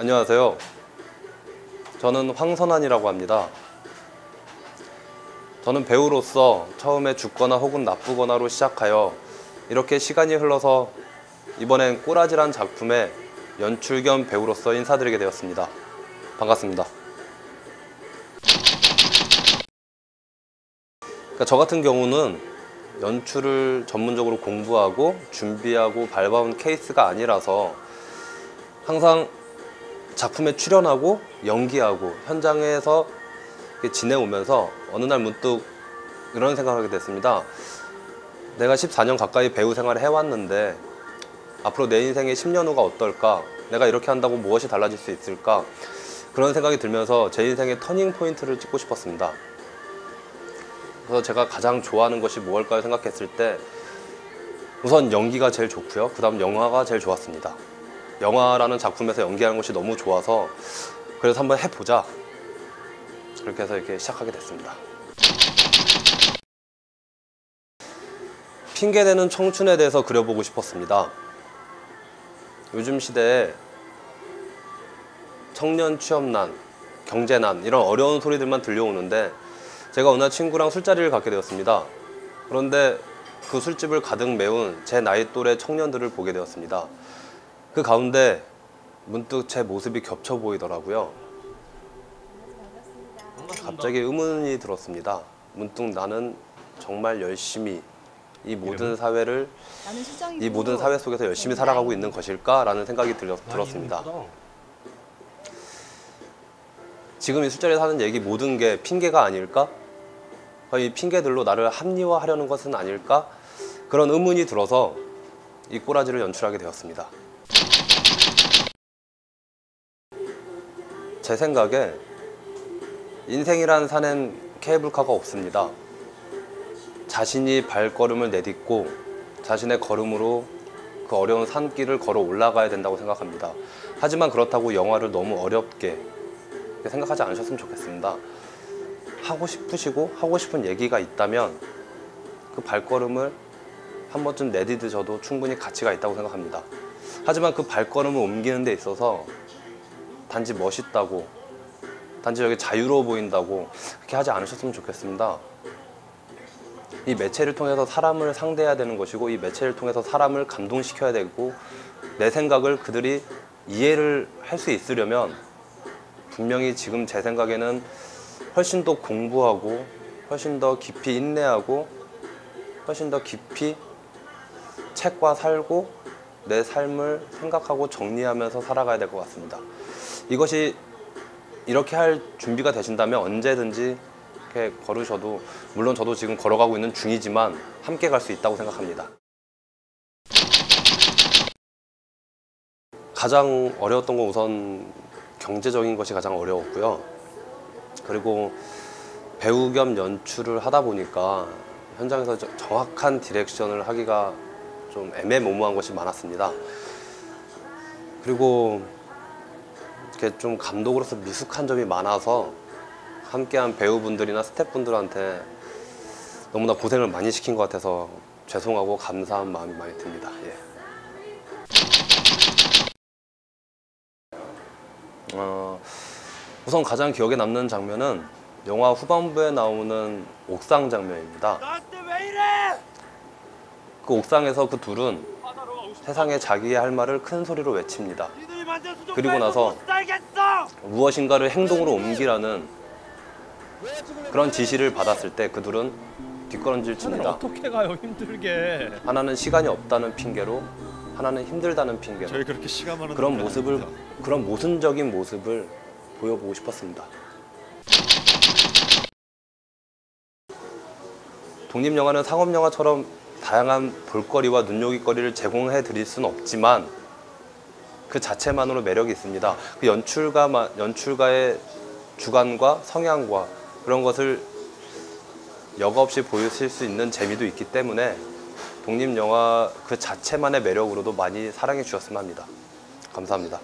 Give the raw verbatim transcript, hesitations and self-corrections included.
안녕하세요. 저는 황선환이라고 합니다. 저는 배우로서 처음에 죽거나 혹은 나쁘거나로 시작하여 이렇게 시간이 흘러서 이번엔 꼬라지란 작품에 연출 겸 배우로서 인사드리게 되었습니다. 반갑습니다. 그러니까 저 같은 경우는 연출을 전문적으로 공부하고 준비하고 밟아온 케이스가 아니라서 항상 작품에 출연하고 연기하고 현장에서 지내오면서 어느 날 문득 이런 생각을 하게 됐습니다. 내가 십사 년 가까이 배우 생활을 해왔는데 앞으로 내 인생의 십 년 후가 어떨까? 내가 이렇게 한다고 무엇이 달라질 수 있을까? 그런 생각이 들면서 제 인생의 터닝 포인트를 찍고 싶었습니다. 그래서 제가 가장 좋아하는 것이 무엇일까요 생각했을 때 우선 연기가 제일 좋고요. 그 다음 영화가 제일 좋았습니다. 영화라는 작품에서 연기하는 것이 너무 좋아서 그래서 한번 해보자. 그렇게 해서 이렇게 시작하게 됐습니다. 핑계대는 청춘에 대해서 그려보고 싶었습니다. 요즘 시대에 청년 취업난, 경제난 이런 어려운 소리들만 들려오는데 제가 어느 날 친구랑 술자리를 갖게 되었습니다. 그런데 그 술집을 가득 메운 제 나이 또래 청년들을 보게 되었습니다. 그 가운데 문득 제 모습이 겹쳐 보이더라고요. 갑자기 의문이 들었습니다. 문득 나는 정말 열심히 이 모든 사회를 이 모든 사회 속에서 열심히 살아가고 있는 것일까라는 생각이 들려, 들었습니다. 지금 이 술자리에서 하는 얘기 모든 게 핑계가 아닐까? 이 핑계들로 나를 합리화하려는 것은 아닐까? 그런 의문이 들어서 이 꼬라지를 연출하게 되었습니다. 제 생각에 인생이란 산엔 케이블카가 없습니다. 자신이 발걸음을 내딛고 자신의 걸음으로 그 어려운 산길을 걸어 올라가야 된다고 생각합니다. 하지만 그렇다고 영화를 너무 어렵게 생각하지 않으셨으면 좋겠습니다. 하고 싶으시고 하고 싶은 얘기가 있다면 그 발걸음을 한 번쯤 내딛으셔도 충분히 가치가 있다고 생각합니다. 하지만 그 발걸음을 옮기는 데 있어서 단지 멋있다고 단지 여기 자유로워 보인다고 그렇게 하지 않으셨으면 좋겠습니다. 이 매체를 통해서 사람을 상대해야 되는 것이고 이 매체를 통해서 사람을 감동시켜야 되고 내 생각을 그들이 이해를 할 수 있으려면 분명히 지금 제 생각에는 훨씬 더 공부하고 훨씬 더 깊이 인내하고 훨씬 더 깊이 책과 살고 내 삶을 생각하고 정리하면서 살아가야 될 것 같습니다. 이것이 이렇게 할 준비가 되신다면 언제든지 이렇게 걸으셔도 물론 저도 지금 걸어가고 있는 중이지만 함께 갈 수 있다고 생각합니다. 가장 어려웠던 건 우선 경제적인 것이 가장 어려웠고요. 그리고 배우 겸 연출을 하다 보니까 현장에서 정확한 디렉션을 하기가 좀 애매모호한 것이 많았습니다. 그리고 이렇게 좀 감독으로서 미숙한 점이 많아서 함께한 배우분들이나 스태프분들한테 너무나 고생을 많이 시킨 것 같아서 죄송하고 감사한 마음이 많이 듭니다. 예. 어, 우선 가장 기억에 남는 장면은 영화 후반부에 나오는 옥상 장면입니다. 그 옥상에서 그 둘은 세상에 자기의 할 말을 큰 소리로 외칩니다. 그리고 나서 무엇인가를 행동으로 옮기라는 그런 지시를 받았을 때 그 둘은 뒷걸음질 칩니다. 어떻게 가요? 힘들게. 하나는 시간이 없다는 핑계로, 하나는 힘들다는 핑계로. 저희 그렇게 시간 많은 그런 모습을 아닙니다. 그런 모순적인 모습을 보여보고 싶었습니다. 독립 영화는 상업 영화처럼 다양한 볼거리와 눈요깃거리를 제공해 드릴 수는 없지만 그 자체만으로 매력이 있습니다. 그 연출가 연출가의 주관과 성향과 그런 것을 여과 없이 보실 수 있는 재미도 있기 때문에 독립영화 그 자체만의 매력으로도 많이 사랑해 주셨으면 합니다. 감사합니다.